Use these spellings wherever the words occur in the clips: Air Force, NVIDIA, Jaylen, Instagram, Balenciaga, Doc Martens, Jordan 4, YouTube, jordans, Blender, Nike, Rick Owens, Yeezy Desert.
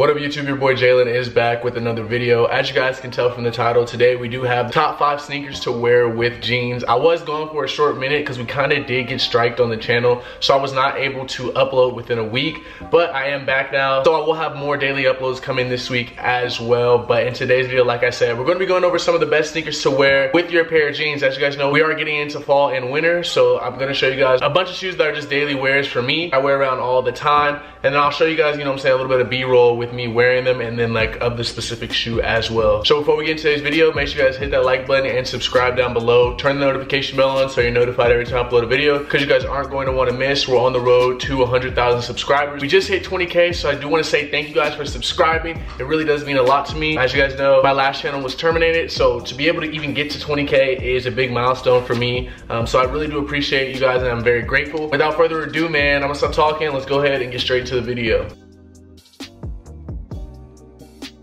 What up YouTube, your boy Jalen is back with another video. As you guys can tell from the title, today we do have top 5 sneakers to wear with jeans. I was gone for a short minute because we kind of did get striked on the channel, so I was not able to upload within a week, but I am back now. So I will have more daily uploads coming this week as well, but in today's video, like I said, we're going to be going over some of the best sneakers to wear with your pair of jeans. As you guys know, we are getting into fall and winter, so I'm going to show you guys a bunch of shoes that are just daily wears for me. I wear around all the time, and then I'll show you guys, you know what I'm saying, a little bit of B-roll with me wearing them and then like of the specific shoe as well. So before we get into today's video, make sure you guys hit that like button and subscribe down below. Turn the notification bell on so you're notified every time I upload a video, because you guys aren't going to want to miss. We're on the road to 100,000 subscribers. We just hit 20K, so I do want to say thank you guys for subscribing. It really does mean a lot to me. As you guys know, my last channel was terminated, so to be able to even get to 20K is a big milestone for me. So I really do appreciate you guys and I'm very grateful. Without further ado, man, I'm gonna stop talking. Let's go ahead and get straight to the video.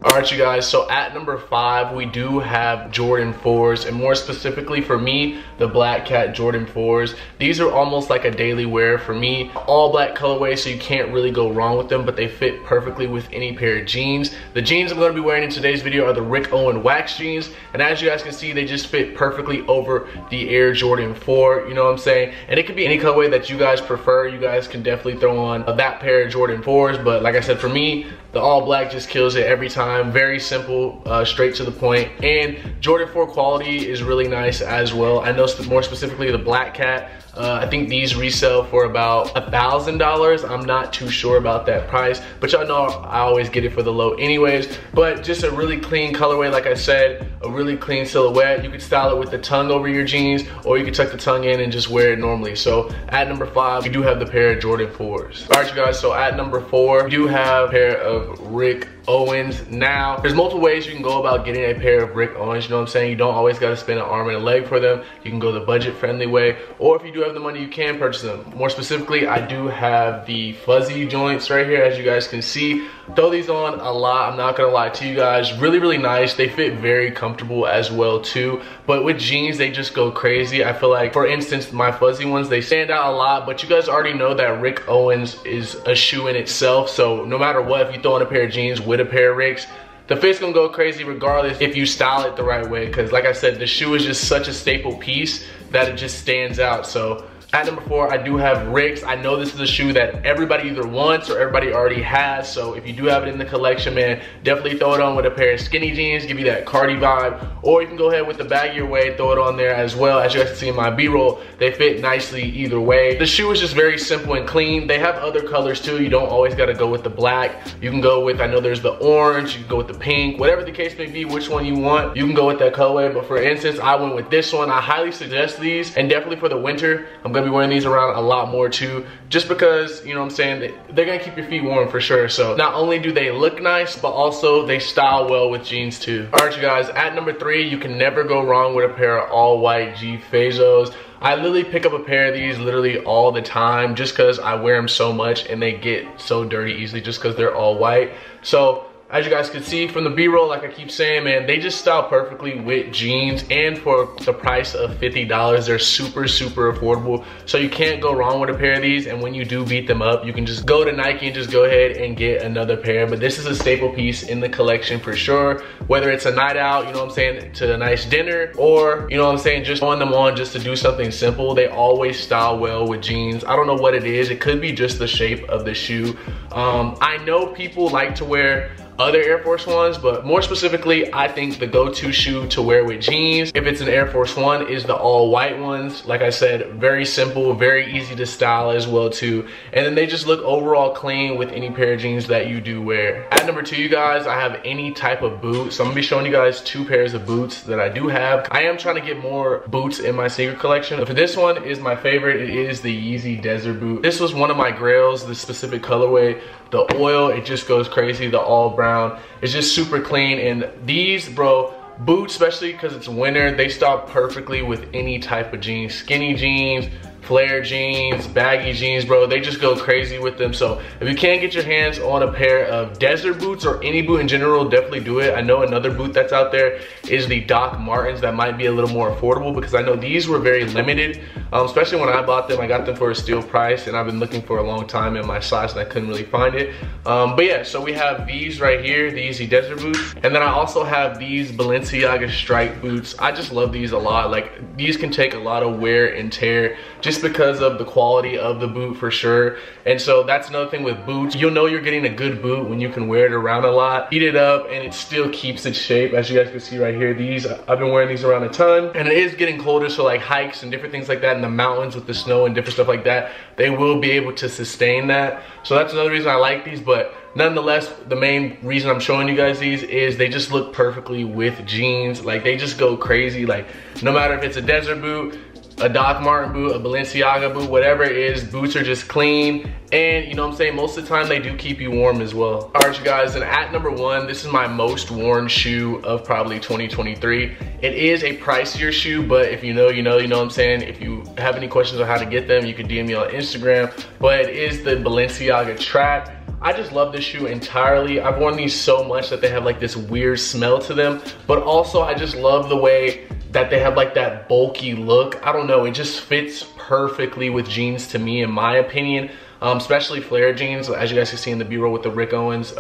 Alright you guys, so at number 5 we do have Jordan 4s, and more specifically for me, the Black Cat Jordan 4s. These are almost like a daily wear for me. All black colorway, so you can't really go wrong with them, but they fit perfectly with any pair of jeans. The jeans I'm going to be wearing in today's video are the Rick Owens wax jeans, and as you guys can see, they just fit perfectly over the Air Jordan 4, you know what I'm saying? And it could be any colorway that you guys prefer. You guys can definitely throw on that pair of Jordan 4s, but like I said, for me, the all black just kills it every time. Very simple, straight to the point, and Jordan 4 quality is really nice as well. I know more specifically the Black Cat. I think these resell for about $1,000. I'm not too sure about that price, but y'all know I always get it for the low anyways. But just a really clean colorway, like I said, a really clean silhouette. You could style it with the tongue over your jeans, or you could tuck the tongue in and just wear it normally. So at number 5, we do have the pair of Jordan 4s. All right, you guys, so at number 4, we do have a pair of Rick Owens. Now, there's multiple ways you can go about getting a pair of Rick Owens, you know what I'm saying? You don't always gotta spend an arm and a leg for them. You can go the budget-friendly way, or if you do have the money, you can purchase them. More specifically, I do have the fuzzy joints right here, as you guys can see. Throw these on a lot, I'm not gonna lie to you guys. Really, really nice. They fit very comfortable as well too. But with jeans, they just go crazy. I feel like, for instance, my fuzzy ones, they stand out a lot, but you guys already know that Rick Owens is a shoe in itself. So no matter what, if you throw on a pair of jeans with a pair of Ricks, the fit's gonna go crazy regardless if you style it the right way, because like I said, the shoe is just such a staple piece that it just stands out. So at number 4, I do have Ricks. I know this is a shoe that everybody either wants or everybody already has, so if you do have it in the collection, man, definitely throw it on with a pair of skinny jeans, give you that Cardi vibe, or you can go ahead with the baggier way, throw it on there as well. As you guys can see in my B-roll, they fit nicely either way. The shoe is just very simple and clean. They have other colors too. You don't always gotta go with the black. You can go with, I know there's the orange, you can go with the pink, whatever the case may be, which one you want, you can go with that colorway. But for instance, I went with this one. I highly suggest these, and definitely for the winter, I'm gonna be wearing these around a lot more too, just because, you know what I'm saying, they're gonna keep your feet warm for sure. So not only do they look nice, but also they style well with jeans too. All right you guys, at number 3, you can never go wrong with a pair of all white G Fezos. I literally pick up a pair of these literally all the time, just because I wear them so much and they get so dirty easily, just because they're all white. So as you guys can see from the B-roll, like I keep saying, man, they just style perfectly with jeans, and for the price of $50, they're super, super affordable. So you can't go wrong with a pair of these, and when you do beat them up, you can just go to Nike and just go ahead and get another pair. But this is a staple piece in the collection for sure. Whether it's a night out, you know what I'm saying, to a nice dinner, or, you know what I'm saying, just throwing them on just to do something simple, they always style well with jeans. I don't know what it is. It could be just the shape of the shoe. I know people like to wear other Air Force Ones, but more specifically, I think the go-to shoe to wear with jeans, if it's an Air Force One, is the all white ones. Like I said, very simple, very easy to style as well too. And then they just look overall clean with any pair of jeans that you do wear. At number 2, you guys, I have any type of boot. So I'm gonna be showing you guys 2 pairs of boots that I do have. I am trying to get more boots in my sneaker collection. But this one is my favorite. It is the Yeezy Desert boot. This was one of my grails, this specific colorway. The oil, it just goes crazy. The all brown, it's just super clean. And these, bro, boots, especially because it's winter, they style perfectly with any type of jeans. Skinny jeans, flare jeans, baggy jeans, bro. They just go crazy with them. So if you can't get your hands on a pair of Desert boots or any boot in general, definitely do it. I know another boot that's out there is the Doc Martens. That might be a little more affordable because I know these were very limited, especially when I bought them. I got them for a steal price and I've been looking for a long time in my size and I couldn't really find it. But yeah, so we have these right here, the Yeezy Desert boots. And then I also have these Balenciaga Strike boots. I just love these a lot. Like, these can take a lot of wear and tear just because of the quality of the boot, for sure. And so that's another thing with boots. You'll know you're getting a good boot when you can wear it around a lot, heat it up, and it still keeps its shape. As you guys can see right here, these, I've been wearing these around a ton, and it is getting colder, so like hikes and different things like that in the mountains with the snow and different stuff like that, they will be able to sustain that. So that's another reason I like these. But nonetheless, the main reason I'm showing you guys these is they just look perfectly with jeans. Like, they just go crazy. Like, no matter if it's a Desert boot, a Doc Marten boot, a Balenciaga boot, whatever it is, boots are just clean. And you know what I'm saying, most of the time they do keep you warm as well. All right, you guys, and at number one, this is my most worn shoe of probably 2023. It is a pricier shoe, but if you know, you know, you know what I'm saying? If you have any questions on how to get them, you can DM me on Instagram. But it is the Balenciaga Track. I just love this shoe entirely. I've worn these so much that they have like this weird smell to them, but also I just love the way that they have like that bulky look. I don't know, it just fits perfectly with jeans to me, in my opinion. Especially flare jeans, as you guys can see in the B-roll with the Rick Owens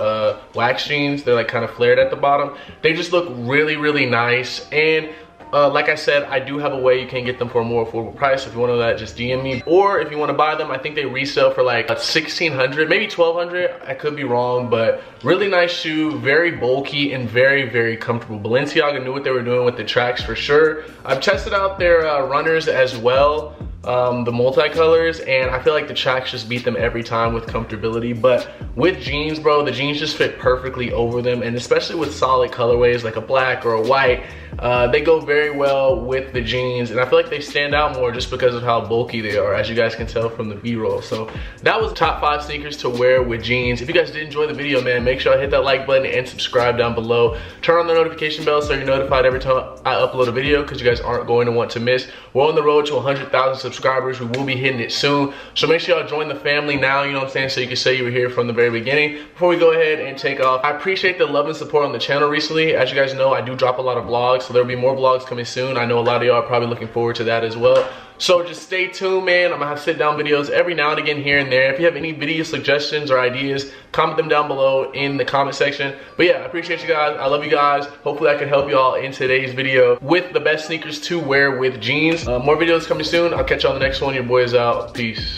wax jeans. They're like kind of flared at the bottom. They just look really, really nice. And like I said, I do have a way you can get them for a more affordable price. If you want to know that, just DM me. Or if you want to buy them, I think they resell for like $1,600, maybe $1,200. I could be wrong, but really nice shoe, very bulky and very, very comfortable. Balenciaga knew what they were doing with the Tracks for sure. I've tested out their runners as well, the multicolors, and I feel like the Tracks just beat them every time with comfortability. But with jeans, bro, the jeans just fit perfectly over them, and especially with solid colorways like a black or a white, they go very well with the jeans, and I feel like they stand out more just because of how bulky they are, as you guys can tell from the B-roll. So that was top 5 sneakers to wear with jeans. If you guys did enjoy the video, man, make sure I hit that like button and subscribe down below. Turn on the notification bell so you're notified every time I upload a video, because you guys aren't going to want to miss. We're on the road to 100,000 subscribers. We will be hitting it soon, so make sure y'all join the family now, you know what I'm saying, so you can say you were here from the very beginning. Before we go ahead and take off, I appreciate the love and support on the channel recently. As you guys know, I do drop a lot of vlogs, so there'll be more vlogs coming soon. I know a lot of y'all are probably looking forward to that as well. So just stay tuned, man. I'm gonna have sit down videos every now and again here and there. If you have any video suggestions or ideas, comment them down below in the comment section. But yeah, I appreciate you guys. I love you guys. Hopefully I can help y'all in today's video with the best sneakers to wear with jeans. More videos coming soon. I'll catch y'all in the next one. Your boy is out. Peace.